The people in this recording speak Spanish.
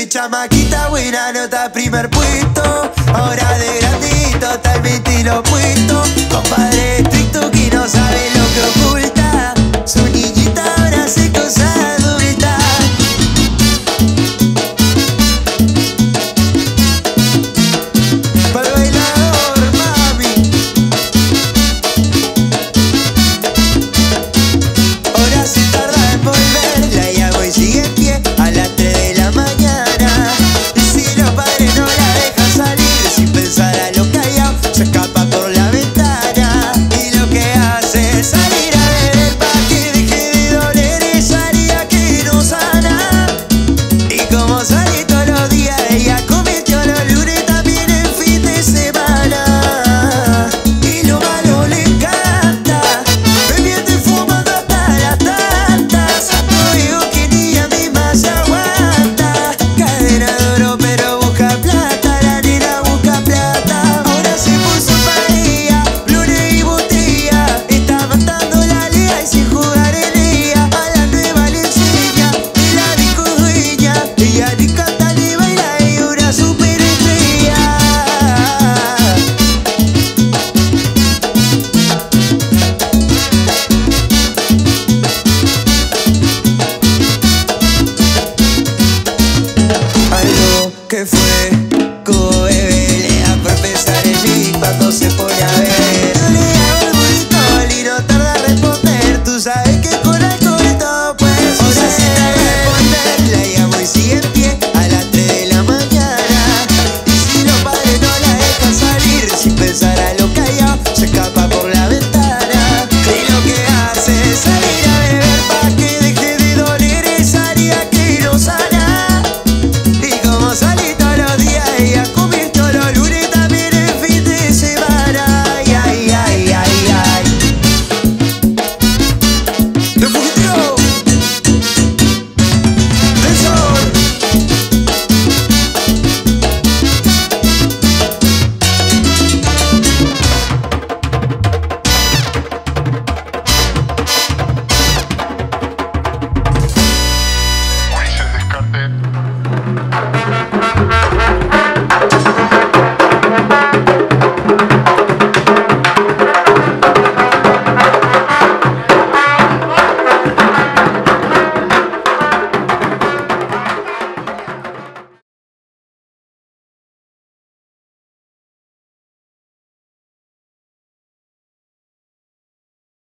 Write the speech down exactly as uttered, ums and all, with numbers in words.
De chamaquita buena nota primer puesto, ahora de grande totalmente lo opuesto, compadre estricto que no sabe lo que ocurre.